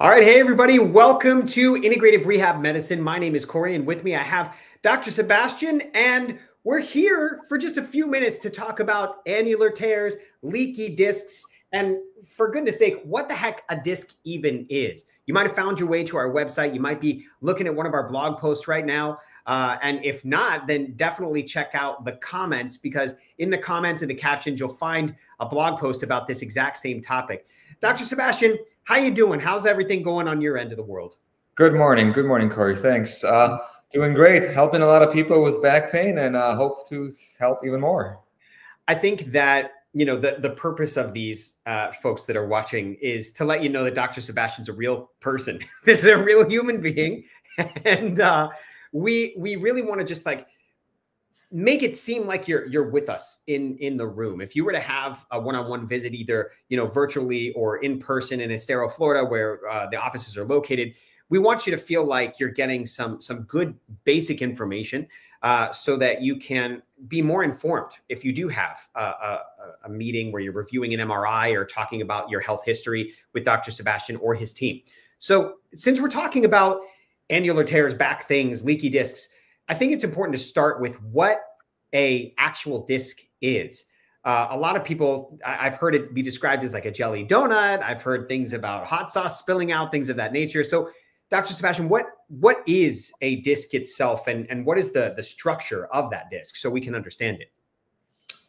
All right. Hey, everybody. Welcome to Integrative Rehab Medicine. My name is Corey, and with me I have Dr. Sebastian, and we're here for just a few minutes to talk about annular tears, leaky discs, and for goodness sake, what the heck a disc even is. You might have found your way to our website. You might be looking at one of our blog posts right now. And if not, then definitely check out the comments, because in the comments and the captions, you'll find a blog post about this exact same topic. Dr. Sebastian, how you doing? How's everything going on your end of the world? Good morning. Good morning, Corey. Thanks. Doing great. Helping a lot of people with back pain, and hope to help even more. I think that, you know, the purpose of these folks that are watching is to let you know that Dr. Sebastian's a real person. This is a real human being. And we really want to just like make it seem like you're with us in the room. If you were to have a one-on-one visit, either, you know, virtually or in person in Estero, Florida, where the offices are located, we want you to feel like you're getting some good basic information so that you can be more informed if you do have a meeting where you're reviewing an MRI or talking about your health history with Dr. Sebastian or his team. So since we're talking about annular tears, back things, leaky discs, I think it's important to start with what a actual disc is. A lot of people, I've heard it be described as like a jelly donut. I've heard things about hot sauce spilling out, things of that nature. So Dr. Sebastian, what is a disc itself, and what is the structure of that disc so we can understand it?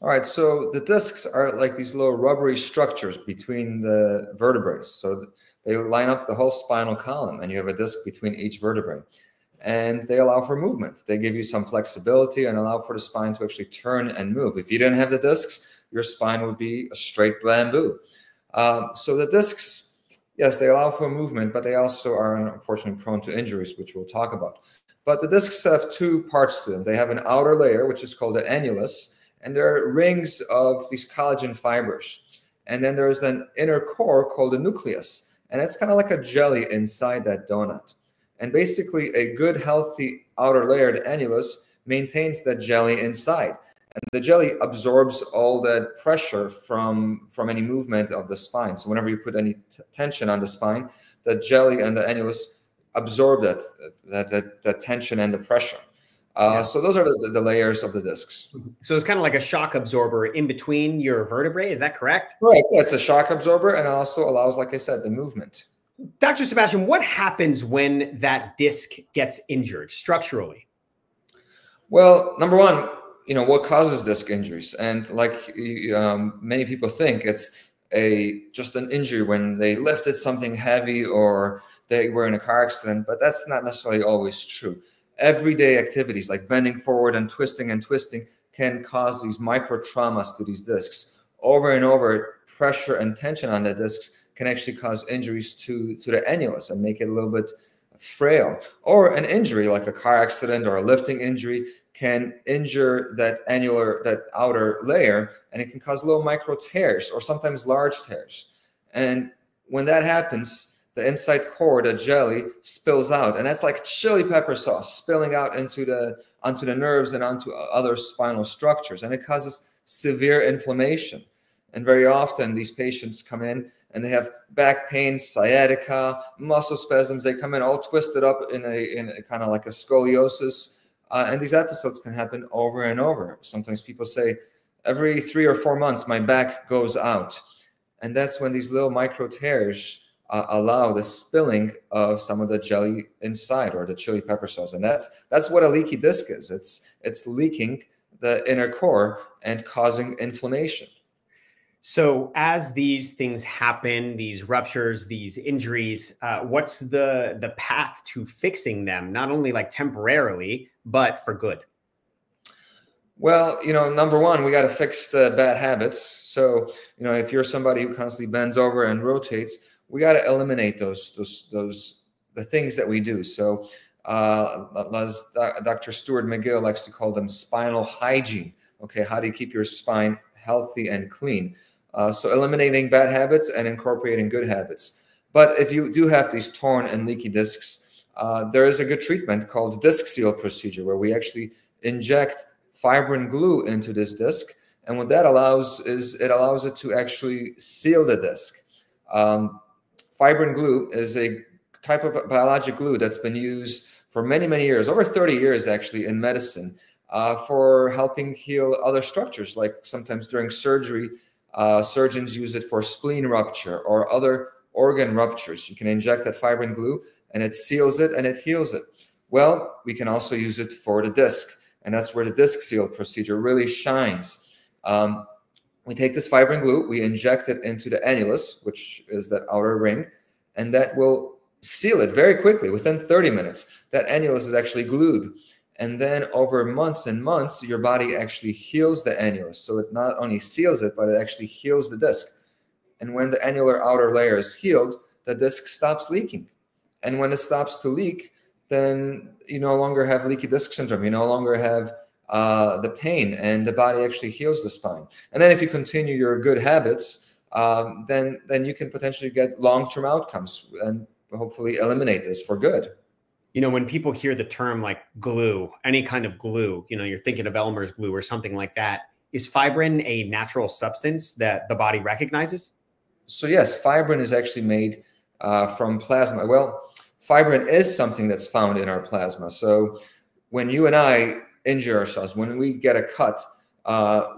All right. So the discs are like these little rubbery structures between the vertebrae. So they line up the whole spinal column, and you have a disc between each vertebrae. And they allow for movement. They give you some flexibility and allow for the spine to actually turn and move. If you didn't have the discs, your spine would be a straight bamboo. So the discs, yes, they allow for movement, but they also are unfortunately prone to injuries, which we'll talk about. But the discs have two parts to them. They have an outer layer, which is called the annulus, and there are rings of these collagen fibers. And then there's an inner core called the nucleus, and it's kind of like a jelly inside that donut. And basically, a good, healthy outer layer, the annulus, maintains that jelly inside. And the jelly absorbs all that pressure from any movement of the spine. So whenever you put any tension on the spine, the jelly and the annulus absorb that tension and the pressure. Yeah. So those are the layers of the discs. So it's kind of like a shock absorber in between your vertebrae. Is that correct? Right. Yeah, it's a shock absorber, and also allows, like I said, the movement. Dr. Sebastian, what happens when that disc gets injured structurally? Well, number one, you know, what causes disc injuries? And like many people think, it's just an injury when they lifted something heavy or they were in a car accident, but that's not necessarily always true. Everyday activities like bending forward and twisting can cause these micro traumas to these discs. Over and over, pressure and tension on the discs can actually cause injuries to the annulus and make it a little bit frail. Or an injury like a car accident or a lifting injury can injure that outer layer, and it can cause little micro tears or sometimes large tears. And when that happens, the inside core, the jelly, spills out, and that's like chili pepper sauce spilling out onto the nerves and onto other spinal structures, and it causes severe inflammation. And very often these patients come in and they have back pain, sciatica, muscle spasms. They come in all twisted up in a kind of like a scoliosis. And these episodes can happen over and over. Sometimes people say, every 3 or 4 months, my back goes out. And that's when these little micro tears allow the spilling of some of the jelly inside, or the chili pepper sauce. And that's what a leaky disc is. It's leaking the inner core and causing inflammation. So as these things happen, these ruptures, these injuries, what's the path to fixing them? Not only like temporarily, but for good. Well, you know, number one, we got to fix the bad habits. So, you know, if you're somebody who constantly bends over and rotates, we got to eliminate the things that we do. So Dr. Stuart McGill likes to call them spinal hygiene. Okay, how do you keep your spine healthy and clean? So eliminating bad habits and incorporating good habits. But if you do have these torn and leaky discs, there is a good treatment called disc seal procedure, where we actually inject fibrin glue into this disc. And what that allows is it allows it to actually seal the disc. Fibrin glue is a type of biologic glue that's been used for many, many years, over 30 years actually in medicine, for helping heal other structures. Like sometimes during surgery, surgeons use it for spleen rupture or other organ ruptures. You can inject that fibrin glue and it seals it and it heals it. Well, we can also use it for the disc, and that's where the disc seal procedure really shines. We take this fibrin glue, we inject it into the annulus, which is that outer ring, and that will seal it very quickly. Within 30 minutes, that annulus is actually glued. And then over months and months, your body actually heals the annulus. So it not only seals it, but it actually heals the disc. And when the annular outer layer is healed, the disc stops leaking. And when it stops to leak, then you no longer have leaky disc syndrome. You no longer have the pain, and the body actually heals the spine. And then if you continue your good habits, then you can potentially get long-term outcomes and hopefully eliminate this for good. You know, when people hear the term like glue, any kind of glue, you know, you're thinking of Elmer's glue or something like that. Is fibrin a natural substance that the body recognizes? So yes, fibrin is actually made from plasma. Well, fibrin is something that's found in our plasma. So when you and I injure ourselves, when we get a cut,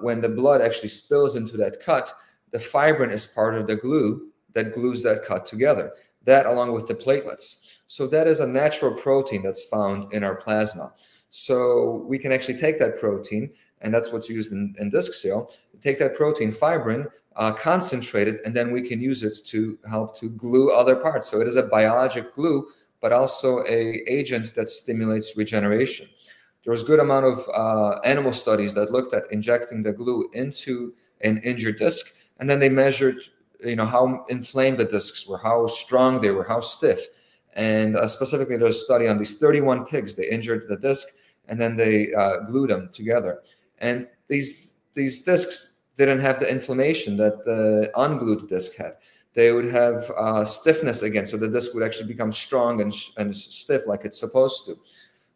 when the blood actually spills into that cut, the fibrin is part of the glue that glues that cut together. That along with the platelets. So that is a natural protein that's found in our plasma. So we can actually take that protein, and that's what's used in disc seal. Take that protein, fibrin, concentrate it, and then we can use it to help to glue other parts. So it is a biologic glue, but also an agent that stimulates regeneration. There was a good amount of animal studies that looked at injecting the glue into an injured disc, and then they measured, you know, how inflamed the discs were, how strong they were, how stiff. And specifically, there's a study on these 31 pigs. They injured the disc, and then they glued them together. And these discs didn't have the inflammation that the unglued disc had. They would have stiffness again, so the disc would actually become strong and stiff like it's supposed to.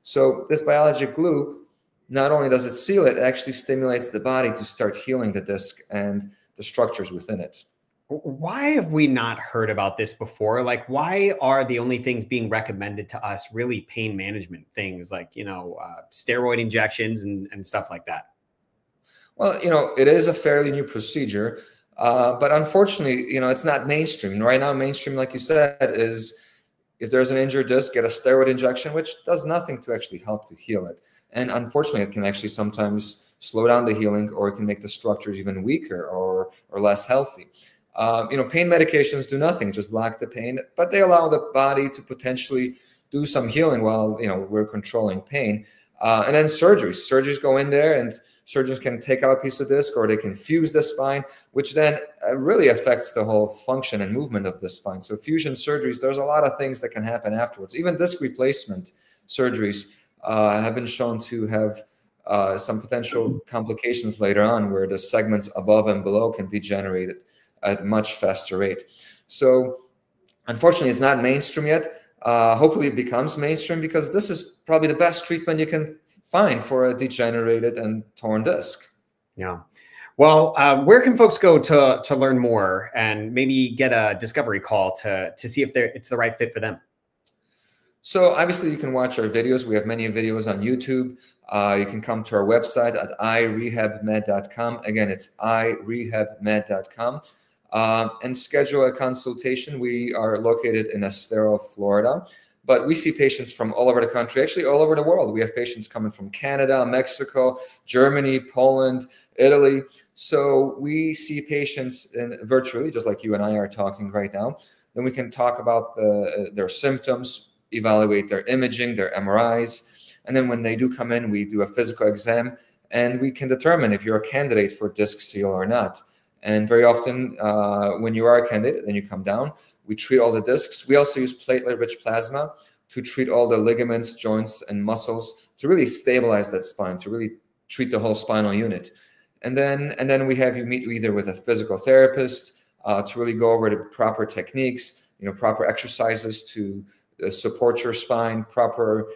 So this biologic glue, not only does it seal it, it actually stimulates the body to start healing the disc and the structures within it. Why have we not heard about this before? Like, why are the only things being recommended to us really pain management things like, you know, steroid injections and stuff like that? Well, you know, it is a fairly new procedure, but unfortunately, you know, it's not mainstream. Right now, mainstream, like you said, is if there's an injured disc, get a steroid injection, which does nothing to actually help to heal it. And unfortunately, it can actually sometimes slow down the healing, or it can make the structures even weaker or less healthy. You know, pain medications do nothing, just block the pain, but they allow the body to potentially do some healing while, you know, we're controlling pain. And then surgeries. Surgeons go in there, and surgeons can take out a piece of disc, or they can fuse the spine, which then really affects the whole function and movement of the spine. So fusion surgeries, there's a lot of things that can happen afterwards. Even disc replacement surgeries have been shown to have some potential complications later on, where the segments above and below can degenerate at much faster rate. So unfortunately, it's not mainstream yet. Hopefully it becomes mainstream, because this is probably the best treatment you can find for a degenerated and torn disc. Yeah. Well, where can folks go to learn more and maybe get a discovery call to see if it's the right fit for them? So obviously you can watch our videos. We have many videos on YouTube. You can come to our website at iRehabMed.com. Again, it's iRehabMed.com. And schedule a consultation. We are located in Estero, Florida, but we see patients from all over the country, actually all over the world. We have patients coming from Canada, Mexico, Germany, Poland, Italy. So we see patients virtually, just like you and I are talking right now. Then we can talk about their symptoms, evaluate their imaging, their MRIs. And then when they do come in, we do a physical exam, and we can determine if you're a candidate for disc seal or not. And very often, when you are a candidate, then you come down, we treat all the discs. We also use platelet-rich plasma to treat all the ligaments, joints, and muscles to really stabilize that spine, to really treat the whole spinal unit. And then we have you meet either with a physical therapist to really go over the proper techniques, you know, proper exercises to support your spine, proper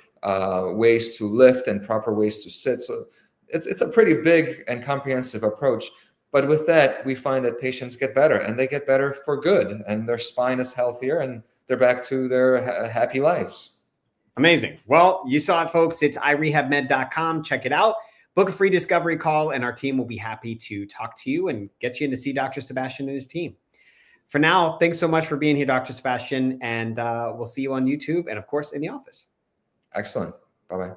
ways to lift, and proper ways to sit. So it's a pretty big and comprehensive approach But with that, we find that patients get better, and they get better for good, and their spine is healthier, and they're back to their happy lives. Amazing. Well, you saw it, folks. It's iRehabMed.com. Check it out. Book a free discovery call, and our team will be happy to talk to you and get you in to see Dr. Sebastian and his team. For now, thanks so much for being here, Dr. Sebastian, and we'll see you on YouTube and, of course, in the office. Excellent. Bye-bye.